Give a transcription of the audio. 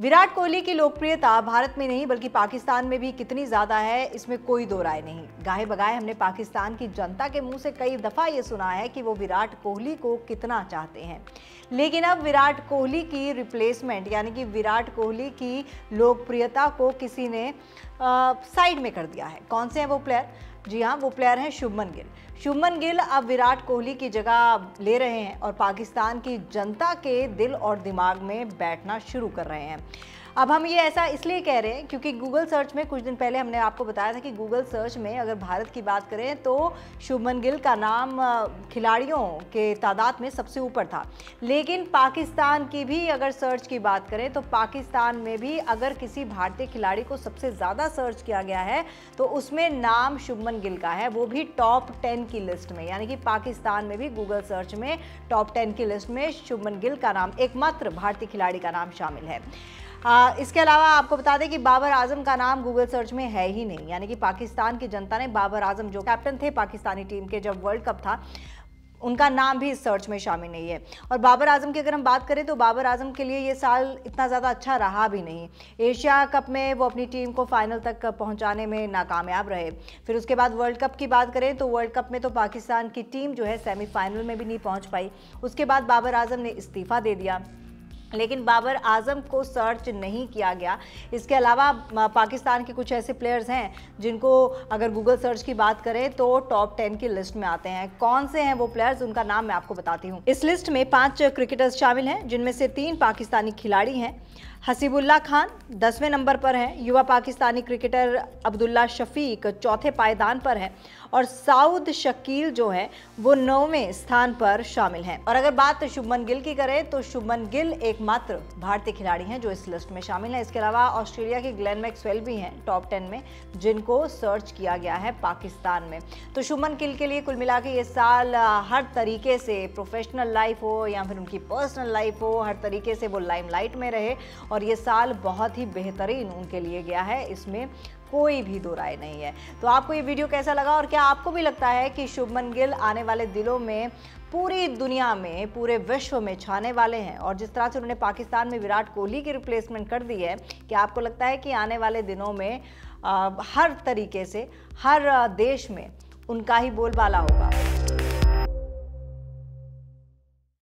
विराट कोहली की लोकप्रियता भारत में नहीं बल्कि पाकिस्तान में भी कितनी ज़्यादा है, इसमें कोई दो राय नहीं। गाहे बगाहे हमने पाकिस्तान की जनता के मुंह से कई दफ़ा ये सुना है कि वो विराट कोहली को कितना चाहते हैं, लेकिन अब विराट कोहली की रिप्लेसमेंट यानी कि विराट कोहली की लोकप्रियता को किसी ने साइड में कर दिया है। कौन से हैं वो प्लेयर? जी हाँ, वो प्लेयर हैं शुभमन गिल। शुभमन गिल अब विराट कोहली की जगह ले रहे हैं और पाकिस्तान की जनता के दिल और दिमाग में बैठना शुरू कर रहे हैं। अब हम ये ऐसा इसलिए कह रहे हैं क्योंकि गूगल सर्च में कुछ दिन पहले हमने आपको बताया था कि गूगल सर्च में अगर भारत की बात करें तो शुभमन गिल का नाम खिलाड़ियों के तादाद में सबसे ऊपर था, लेकिन पाकिस्तान की भी अगर सर्च की बात करें तो पाकिस्तान में भी अगर किसी भारतीय खिलाड़ी को सबसे ज़्यादा सर्च किया गया है तो उसमें नाम शुभमन गिल का है, वो भी टॉप 10 की लिस्ट में। यानी कि पाकिस्तान में भी गूगल सर्च में टॉप 10 की लिस्ट में शुभमन गिल का नाम, एकमात्र भारतीय खिलाड़ी का नाम शामिल है। इसके अलावा आपको बता दें कि बाबर आजम का नाम गूगल सर्च में है ही नहीं। यानी कि पाकिस्तान की जनता ने बाबर आजम जो कैप्टन थे पाकिस्तानी टीम के जब वर्ल्ड कप था, उनका नाम भी इस सर्च में शामिल नहीं है। और बाबर आजम की अगर हम बात करें तो बाबर आजम के लिए ये साल इतना ज़्यादा अच्छा रहा भी नहीं। एशिया कप में वो अपनी टीम को फाइनल तक पहुंचाने में नाकामयाब रहे। फिर उसके बाद वर्ल्ड कप की बात करें तो वर्ल्ड कप में तो पाकिस्तान की टीम जो है सेमीफाइनल में भी नहीं पहुँच पाई। उसके बाद बाबर आजम ने इस्तीफ़ा दे दिया, लेकिन बाबर आजम को सर्च नहीं किया गया। इसके अलावा पाकिस्तान के कुछ ऐसे प्लेयर्स हैं जिनको अगर गूगल सर्च की बात करें तो टॉप 10 की लिस्ट में आते हैं। कौन से हैं वो प्लेयर्स, उनका नाम मैं आपको बताती हूँ। इस लिस्ट में 5 क्रिकेटर्स शामिल हैं, जिनमें से 3 पाकिस्तानी खिलाड़ी हैं। हसीबुल्लाह खान 10वें नंबर पर हैं, युवा पाकिस्तानी क्रिकेटर अब्दुल्लाह शफीक चौथे पायदान पर हैं और साउद शकील जो है वो 9वें स्थान पर शामिल हैं। और अगर बात शुभमन गिल की करें तो शुभमन गिल एकमात्र भारतीय खिलाड़ी हैं जो इस लिस्ट में शामिल हैं। इसके अलावा ऑस्ट्रेलिया के ग्लेन मैक्सवेल भी हैं टॉप 10 में, जिनको सर्च किया गया है पाकिस्तान में। तो शुभमन गिल के लिए कुल मिला के ये साल हर तरीके से, प्रोफेशनल लाइफ हो या फिर उनकी पर्सनल लाइफ हो, हर तरीके से वो लाइमलाइट में रहे और ये साल बहुत ही बेहतरीन उनके लिए गया है, इसमें कोई भी दो राय नहीं है। तो आपको ये वीडियो कैसा लगा और क्या आपको भी लगता है कि शुभमन गिल आने वाले दिनों में पूरी दुनिया में, पूरे विश्व में छाने वाले हैं? और जिस तरह से उन्होंने पाकिस्तान में विराट कोहली की रिप्लेसमेंट कर दी है, क्या आपको लगता है कि आने वाले दिनों में हर तरीके से हर देश में उनका ही बोलबाला होगा?